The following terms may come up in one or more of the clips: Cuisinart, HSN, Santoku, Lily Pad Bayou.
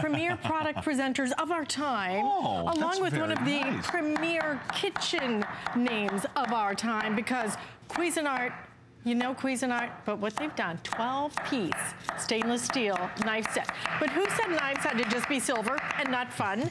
premier product presenters of our time, along with one of the premier kitchen names of our time, because Cuisinart, you know Cuisinart, but what they've done, 12-piece stainless steel knife set. But who said knives had to just be silver and not fun?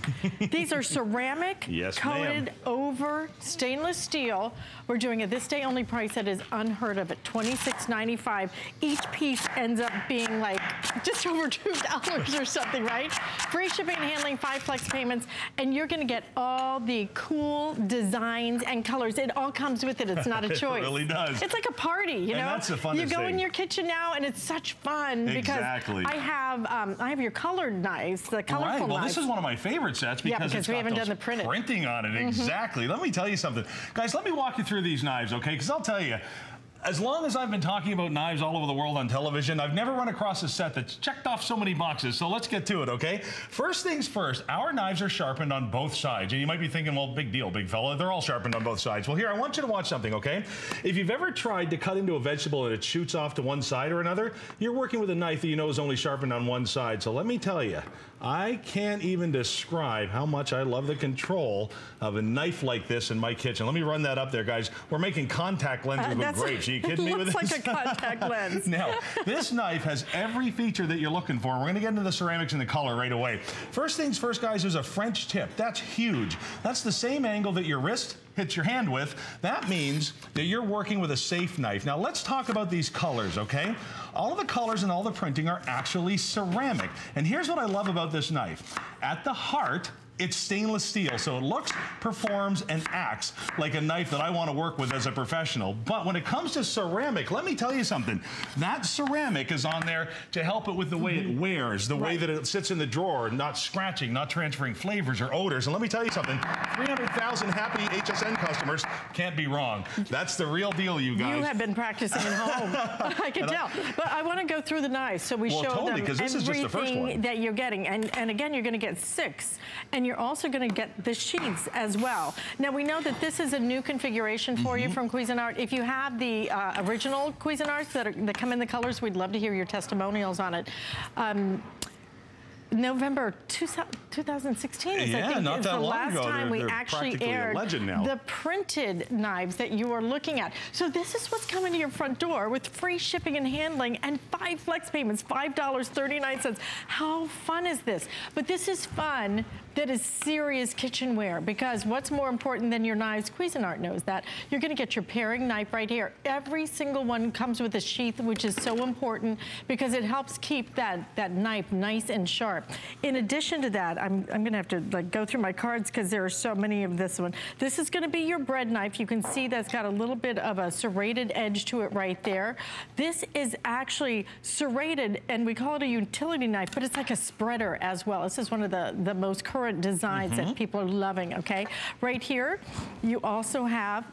These are ceramic, yes, coated over stainless steel. We're doing a this day only price that is unheard of at $26.95. Each piece ends up being like just over $2 or something, right? Free shipping and handling, 5 flex payments, and you're gonna get all the cool designs and colors. It all comes with it, it's not a choice. It really does. It's like a party. You know, and that's the funnest thing. You go in your kitchen now, and it's such fun because I have your colored knives, the colorful knives. Well, this is one of my favorite sets because, it's got printing on it. Mm-hmm. Exactly. Let me tell you something, guys. Let me walk you through these knives, okay? Because I'll tell you, as long as I've been talking about knives all over the world on television, I've never run across a set that's checked off so many boxes, so let's get to it, okay? First things first, our knives are sharpened on both sides, and you might be thinking, well, big deal, big fella, they're all sharpened on both sides. Well, here, I want you to watch something, okay? If you've ever tried to cut into a vegetable and it shoots off to one side or another, you're working with a knife that you know is only sharpened on one side, so let me tell you, I can't even describe how much I love the control of a knife like this in my kitchen. Let me run that up there, guys. We're making contact lenses with grapes. Are you kidding me with this? It looks like a contact lens. Now, this knife has every feature that you're looking for. We're going to get into the ceramics and the color right away. First things first, guys, there's a French tip. That's huge. That's the same angle that your wrist hits your hand with. That means that you're working with a safe knife. Now, let's talk about these colors, okay? All of the colors and all the printing are actually ceramic. And here's what I love about this knife. At the heart, it's stainless steel, so it looks, performs, and acts like a knife that I want to work with as a professional. But when it comes to ceramic, let me tell you something. That ceramic is on there to help it with the way it wears, the way that it sits in the drawer, not scratching, not transferring flavors or odors. And let me tell you something, 300,000 happy HSN customers can't be wrong. That's the real deal, you guys. You have been practicing at home. I can tell. But I want to go through the knives so we show them everything that you're getting. And again, you're going to get 6. And you're also going to get the sheaths as well. Now, we know that this is a new configuration for you from Cuisinart. If you have the original Cuisinarts that come in the colors, we'd love to hear your testimonials on it. November 2016 is, I think, not that long ago. They're actually aired the printed knives that you are looking at. So this is what's coming to your front door with free shipping and handling and 5 flex payments, $5.39. How fun is this? But this is fun that is serious kitchenware, because what's more important than your knives? Cuisinart knows that. You're gonna get your paring knife right here. Every single one comes with a sheath, which is so important because it helps keep that knife nice and sharp. In addition to that, I'm gonna have to go through my cards because there are so many of this one. This is gonna be your bread knife. You can see that's got a little bit of a serrated edge to it right there. This is actually serrated, and we call it a utility knife, but it's like a spreader as well. This is one of the most current designs that people are loving, okay? Right here, you also have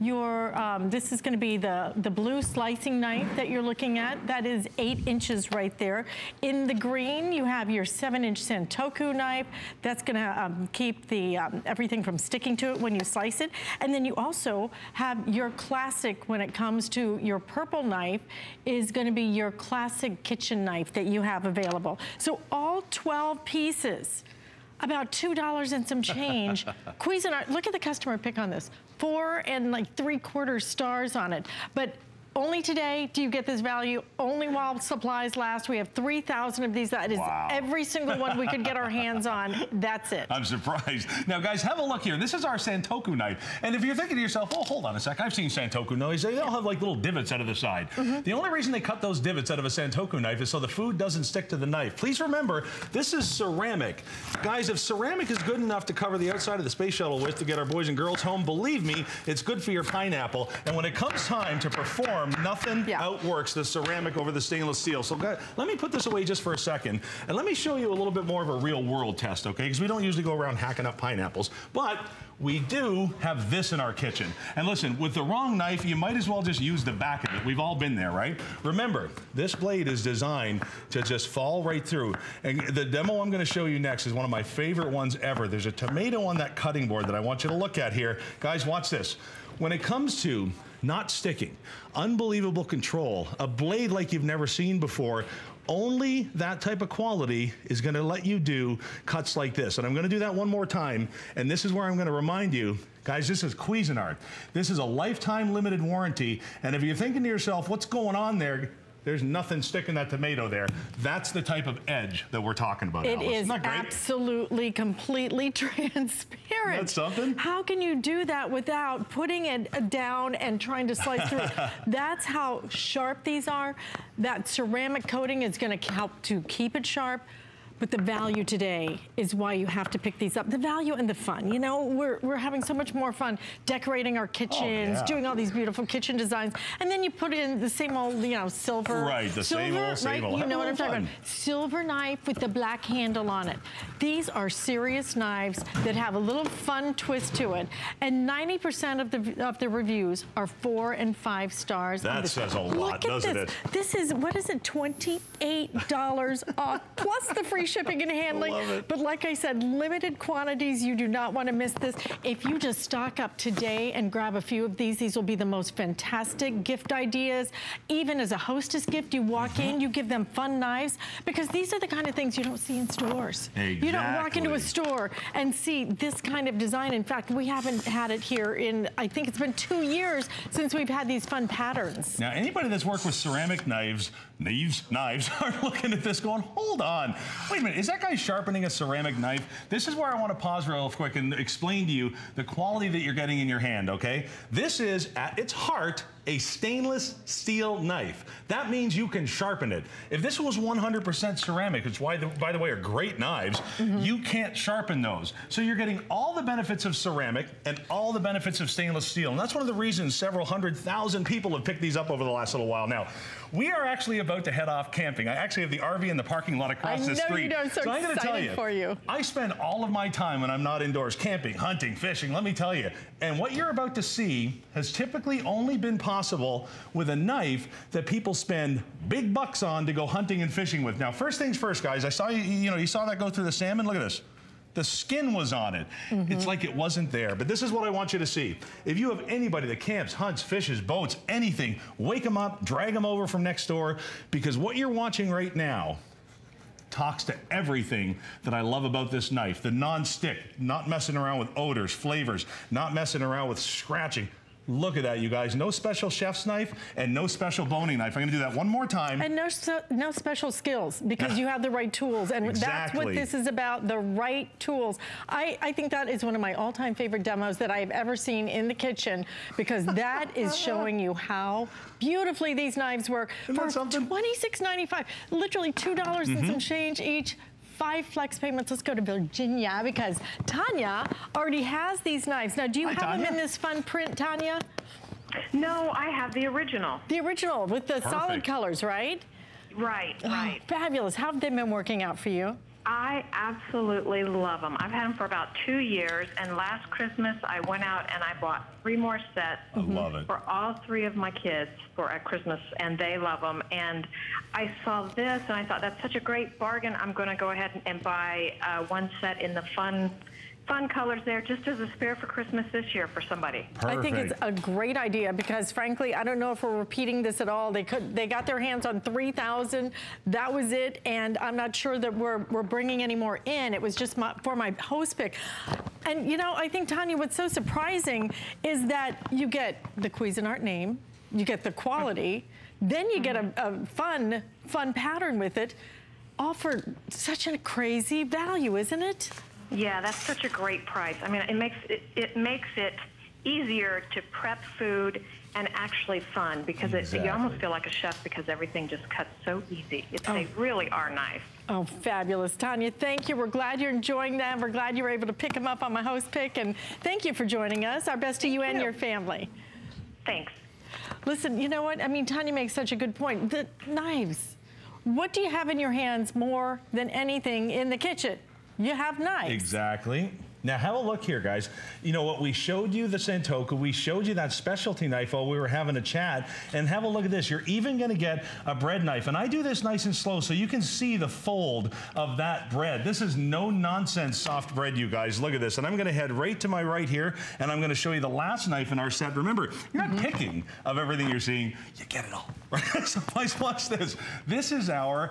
your, this is gonna be the blue slicing knife that you're looking at. That is 8 inches right there. In the green, you have your 7-inch Santoku knife. That's gonna keep the everything from sticking to it when you slice it. And then you also have your classic, when it comes to your purple knife, is gonna be your classic kitchen knife that you have available. So all 12 pieces, about $2 and some change. Cuisinart, look at the customer pick on this. 4 3/4 stars on it. But only today do you get this value, only while supplies last. We have 3,000 of these. That is every single one we could get our hands on. That's it. I'm surprised. Now, guys, have a look here. This is our Santoku knife. And if you're thinking to yourself, oh, hold on a sec, I've seen Santoku knives. They all have like little divots out of the side. The only reason they cut those divots out of a Santoku knife is so the food doesn't stick to the knife. Please remember, this is ceramic. Guys, if ceramic is good enough to cover the outside of the space shuttle with to get our boys and girls home, believe me, it's good for your pineapple. And when it comes time to perform, nothing outworks the ceramic over the stainless steel. So guys, let me put this away just for a second, and let me show you a little bit more of a real world test, okay? Because we don't usually go around hacking up pineapples, but we do have this in our kitchen. And listen, with the wrong knife, you might as well just use the back of it. We've all been there, right? Remember, this blade is designed to just fall right through. And the demo I'm gonna show you next is one of my favorite ones ever. There's a tomato on that cutting board that I want you to look at here. Guys, watch this. When it comes to not sticking, unbelievable control, a blade like you've never seen before, only that type of quality is gonna let you do cuts like this. And I'm gonna do that one more time. And this is where I'm gonna remind you, guys, this is Cuisinart. This is a lifetime limited warranty. And if you're thinking to yourself, what's going on there? There's nothing sticking that tomato there. That's the type of edge that we're talking about, Alice. Isn't that great? Absolutely, completely transparent. That's something. How can you do that without putting it down and trying to slice through it? That's how sharp these are. That ceramic coating is going to help to keep it sharp. But the value today is why you have to pick these up. The value and the fun. You know, we're having so much more fun decorating our kitchens, doing all these beautiful kitchen designs. And then you put in the same old, you know, silver. Right, the same old. You know what I'm talking about. Silver knife with the black handle on it. These are serious knives that have a little fun twist to it. And 90% of the reviews are 4 and 5 stars. That says a lot, doesn't it? This is, what is it, $28 off, plus the free shipping and handling. But like I said, limited quantities. You do not want to miss this. If you just stock up today and grab a few of these will be the most fantastic gift ideas. Even as a hostess gift, you walk in, you give them fun knives, because these are the kind of things you don't see in stores. Exactly. You don't walk into a store and see this kind of design. In fact, we haven't had it here in, I think it's been 2 years since we've had these fun patterns. Now, anybody that's worked with ceramic knives are looking at this going, hold on. Wait a minute, is that guy sharpening a ceramic knife? This is where I want to pause real quick and explain to you the quality that you're getting in your hand, okay? This is, at its heart, a stainless steel knife. That means you can sharpen it. If this was 100% ceramic, which by the way are great knives, you can't sharpen those. So you're getting all the benefits of ceramic and all the benefits of stainless steel. And that's one of the reasons several 100,000 people have picked these up over the last little while. Now, we are actually about to head off camping. I actually have the RV in the parking lot across the street. You know, I'm so excited for you. I spend all of my time when I'm not indoors camping, hunting, fishing, let me tell you. And what you're about to see has typically only been possible with a knife that people spend big bucks on to go hunting and fishing with. Now, first things first, guys, I saw you saw that go through the salmon. Look at this. The skin was on it. It's like it wasn't there. But this is what I want you to see. If you have anybody that camps, hunts, fishes, boats, anything, wake them up, drag them over from next door, because what you're watching right now talks to everything that I love about this knife. The non-stick, not messing around with odors, flavors, not messing around with scratching. Look at that, you guys. No special chef's knife and no special boning knife. I'm gonna do that one more time. And no special skills, because you have the right tools. And exactly. That's what this is about, the right tools. I think that is one of my all-time favorite demos that I've ever seen in the kitchen, because that is showing you how beautifully these knives work. For $26.95, literally $2 and some change each. 5 flex payments. Let's go to Virginia, because Tanya already has these knives. Now, do you have them in this fun print, Tanya? No, I have the original. The original with the solid colors, right? Right, right. Oh, fabulous. How have they been working out for you? I absolutely love them. I've had them for about 2 years, and last Christmas I went out and I bought 3 more sets for all 3 of my kids for at Christmas, and they love them. And I saw this and I thought, that's such a great bargain. I'm going to go ahead and buy one set in the fun colors there, just as a spare for Christmas this year for somebody. Perfect. I think it's a great idea, because frankly, I don't know if we're repeating this at all. They got their hands on 3,000. That was it, and I'm not sure that we're bringing any more in. It was just for my host pick. And you know, I think, Tanya, what's so surprising is that you get the Cuisinart name, you get the quality, then you get a fun pattern with it, all for such a crazy value, isn't it? Yeah, that's such a great price. I mean, it makes it easier to prep food and actually fun, because you almost feel like a chef, because everything just cuts so easy. They really are nice. Oh, fabulous. Tanya, thank you. We're glad you're enjoying them. We're glad you were able to pick them up on my host pick. And thank you for joining us. Our best to you and your family. Thanks. Listen, you know what? I mean, Tanya makes such a good point. The knives. What do you have in your hands more than anything in the kitchen? You have knives. Exactly. Now have a look here, guys. You know what? We showed you the Santoku. We showed you that specialty knife while we were having a chat. And have a look at this. You're even going to get a bread knife. And I do this nice and slow so you can see the fold of that bread. This is no-nonsense soft bread, you guys. Look at this. And I'm going to head right to my right here, and I'm going to show you the last knife in our set. Remember, you're not picking of everything you're seeing. You get it all. Right? So guys, watch this. This is our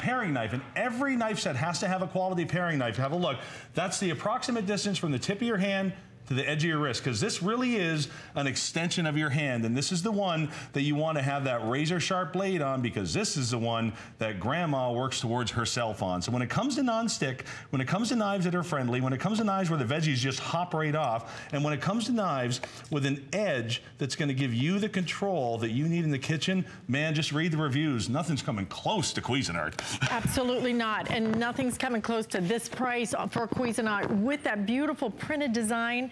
pairing knife. And every knife set has to have a quality pairing knife. Have a look. That's the approximate distance from the tip of your hand to the edge of your wrist, because this really is an extension of your hand, and this is the one that you want to have that razor sharp blade on, because this is the one that grandma works towards herself on. So when it comes to non-stick, when it comes to knives that are friendly, when it comes to knives where the veggies just hop right off, and when it comes to knives with an edge that's going to give you the control that you need in the kitchen, man, just read the reviews. Nothing's coming close to Cuisinart. Absolutely not, and nothing's coming close to this price for Cuisinart with that beautiful printed design.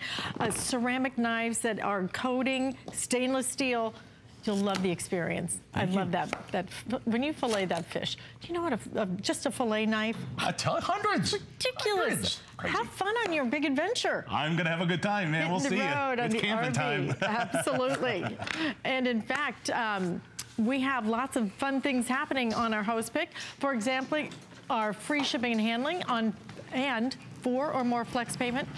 Ceramic knives that are coating, stainless steel. You'll love the experience. I love that. When you fillet that fish, do you know what just a fillet knife? A ton, hundreds. Ridiculous. Hundreds. Have fun on your big adventure. I'm gonna have a good time, man. Hitting we'll the see road you. On it's the camping RV. Time. Absolutely. And in fact, we have lots of fun things happening on our host pick. For example, our free shipping and handling on and 4 or more flex payment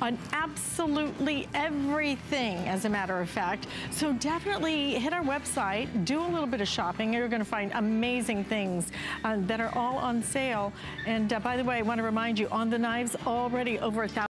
on absolutely everything, as a matter of fact. So definitely hit our website, do a little bit of shopping. You're gonna find amazing things that are all on sale. And by the way, I wanna remind you, on the knives, already over 1,000.